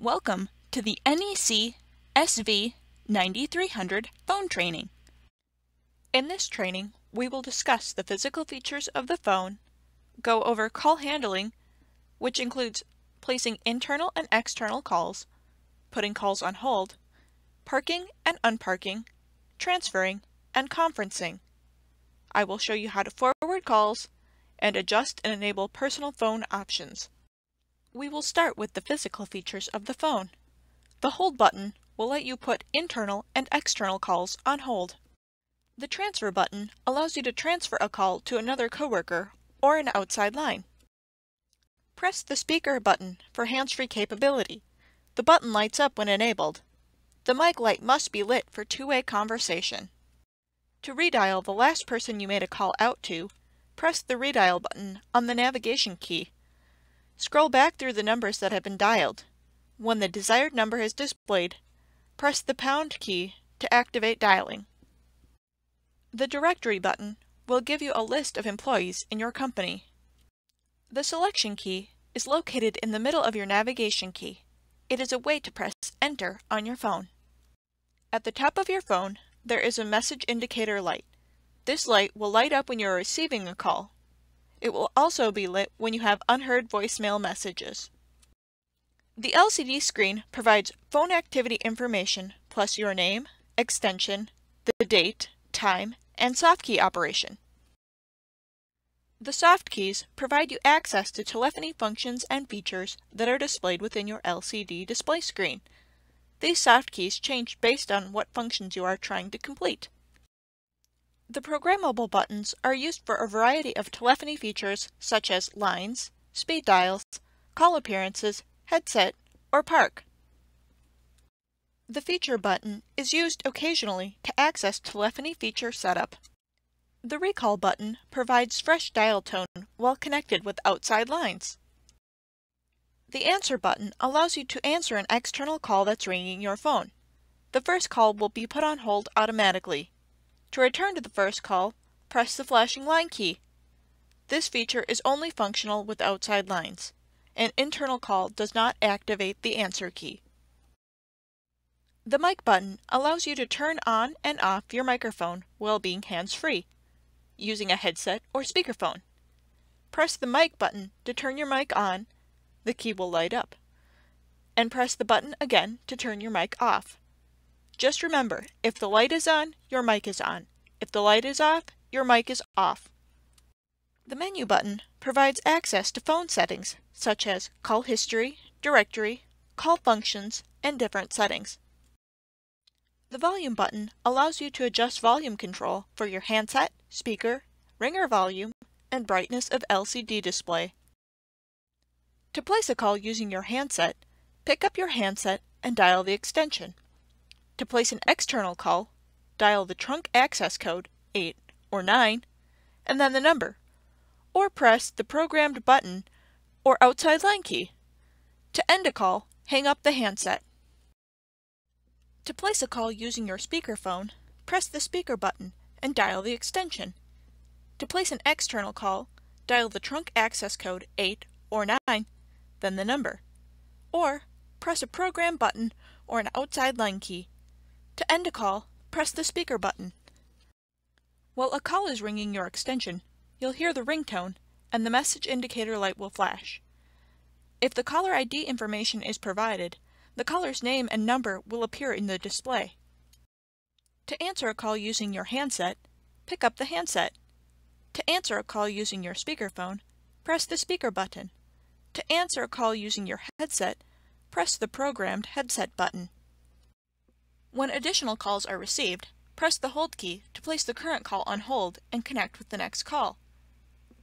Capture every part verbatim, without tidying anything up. Welcome to the N E C S V ninety-three hundred phone training. In this training, we will discuss the physical features of the phone, go over call handling, which includes placing internal and external calls, putting calls on hold, parking and unparking, transferring, and conferencing. I will show you how to forward calls and adjust and enable personal phone options. We will start with the physical features of the phone. The hold button will let you put internal and external calls on hold. The transfer button allows you to transfer a call to another coworker or an outside line. Press the speaker button for hands-free capability. The button lights up when enabled. The mic light must be lit for two-way conversation. To redial the last person you made a call out to, press the redial button on the navigation key. Scroll back through the numbers that have been dialed. When the desired number is displayed, press the pound key to activate dialing. The directory button will give you a list of employees in your company. The selection key is located in the middle of your navigation key. It is a way to press enter on your phone. At the top of your phone, there is a message indicator light. This light will light up when you are receiving a call. It will also be lit when you have unheard voicemail messages. The L C D screen provides phone activity information plus your name, extension, the date, time, and soft key operation. The soft keys provide you access to telephony functions and features that are displayed within your L C D display screen. These soft keys change based on what functions you are trying to complete. The programmable buttons are used for a variety of telephony features such as lines, speed dials, call appearances, headset, or park. The feature button is used occasionally to access telephony feature setup. The recall button provides fresh dial tone while connected with outside lines. The answer button allows you to answer an external call that's ringing your phone. The first call will be put on hold automatically. To return to the first call, press the flashing line key. This feature is only functional with outside lines. An internal call does not activate the answer key. The mic button allows you to turn on and off your microphone while being hands-free, using a headset or speakerphone. Press the mic button to turn your mic on, the key will light up, and press the button again to turn your mic off. Just remember, if the light is on, your mic is on. If the light is off, your mic is off. The menu button provides access to phone settings, such as call history, directory, call functions, and different settings. The volume button allows you to adjust volume control for your handset, speaker, ringer volume, and brightness of L C D display. To place a call using your handset, pick up your handset and dial the extension. To place an external call, dial the trunk access code eight or nine, and then the number, or press the programmed button or outside line key. To end a call, hang up the handset. To place a call using your speakerphone, press the speaker button and dial the extension. To place an external call, dial the trunk access code eight or nine, then the number, or press a programmed button or an outside line key. To end a call, press the speaker button. While a call is ringing your extension, you'll hear the ringtone and the message indicator light will flash. If the caller I D information is provided, the caller's name and number will appear in the display. To answer a call using your handset, pick up the handset. To answer a call using your speakerphone, press the speaker button. To answer a call using your headset, press the programmed headset button. When additional calls are received, press the hold key to place the current call on hold and connect with the next call.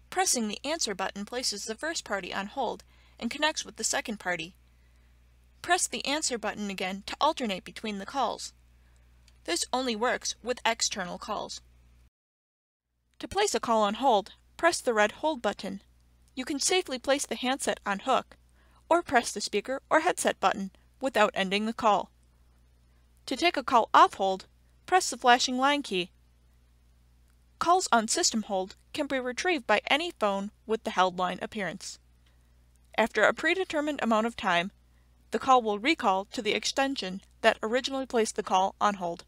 Pressing the answer button places the first party on hold and connects with the second party. Press the answer button again to alternate between the calls. This only works with external calls. To place a call on hold, press the red hold button. You can safely place the handset on hook, or press the speaker or headset button without ending the call. To take a call off hold, press the flashing line key. Calls on system hold can be retrieved by any phone with the held line appearance. After a predetermined amount of time, The call will recall to the extension that originally placed the call on hold.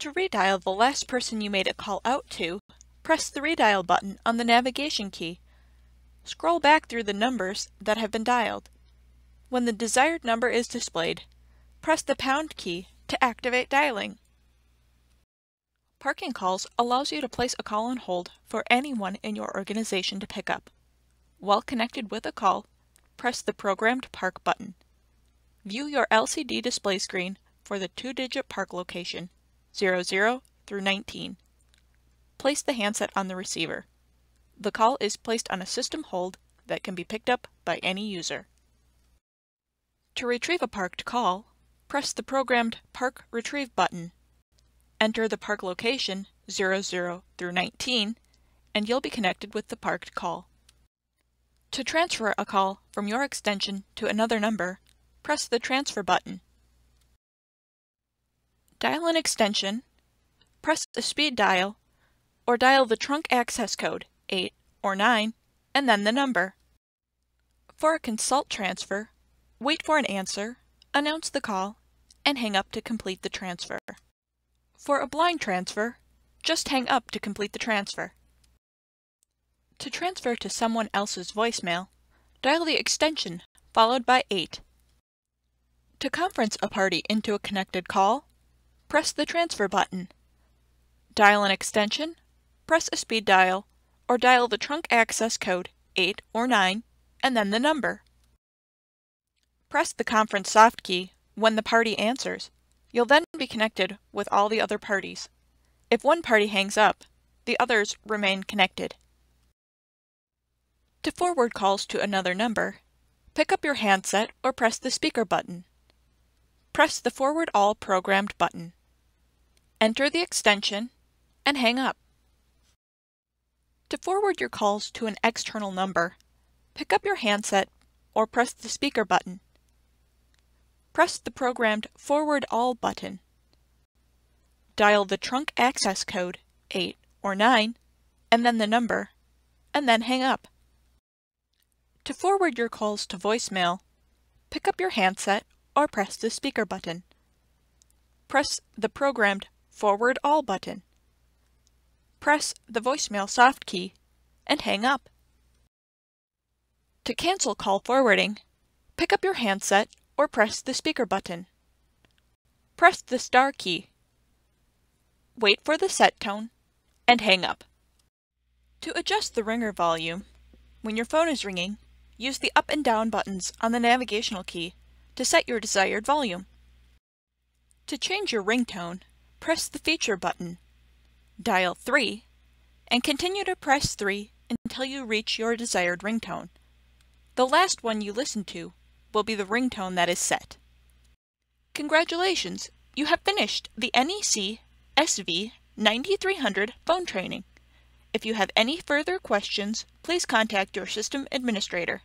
To redial the last person you made a call out to, press the redial button on the navigation key. Scroll back through the numbers that have been dialed. When the desired number is displayed, press the pound key to activate dialing. Parking Calls allows you to place a call on hold for anyone in your organization to pick up. While connected with a call, press the Programmed Park button. View your L C D display screen for the two-digit park location, zero zero through nineteen. Place the handset on the receiver. The call is placed on a system hold that can be picked up by any user. To retrieve a parked call, press the programmed Park Retrieve button. Enter the park location, zero zero through nineteen, and you'll be connected with the parked call. To transfer a call from your extension to another number, press the Transfer button. Dial an extension, press the speed dial, or dial the trunk access code, eight or nine, and then the number. For a consult transfer, wait for an answer, announce the call, and hang up to complete the transfer. For a blind transfer, just hang up to complete the transfer. To transfer to someone else's voicemail, dial the extension followed by eight. To conference a party into a connected call, press the Transfer button. Dial an extension, press a speed dial, or dial the trunk access code, eight or nine, and then the number. Press the conference soft key when the party answers. You'll then be connected with all the other parties. If one party hangs up, the others remain connected. To forward calls to another number, pick up your handset or press the speaker button. Press the Forward All Programmed button. Enter the extension and hang up. To forward your calls to an external number, pick up your handset or press the speaker button. Press the programmed Forward All button. Dial the trunk access code, eight or nine, and then the number, and then hang up. To forward your calls to voicemail, pick up your handset or press the speaker button. Press the programmed Forward All button. Press the voicemail soft key and hang up. To cancel call forwarding, pick up your handset or press the speaker button. Press the star key. Wait for the set tone and hang up. To adjust the ringer volume, when your phone is ringing, use the up and down buttons on the navigational key to set your desired volume. To change your ringtone, press the feature button. Dial three and continue to press three until you reach your desired ringtone. The last one you listen to will be the ringtone that is set. Congratulations! You have finished the N E C S V ninety-three hundred phone training. If you have any further questions, please contact your system administrator.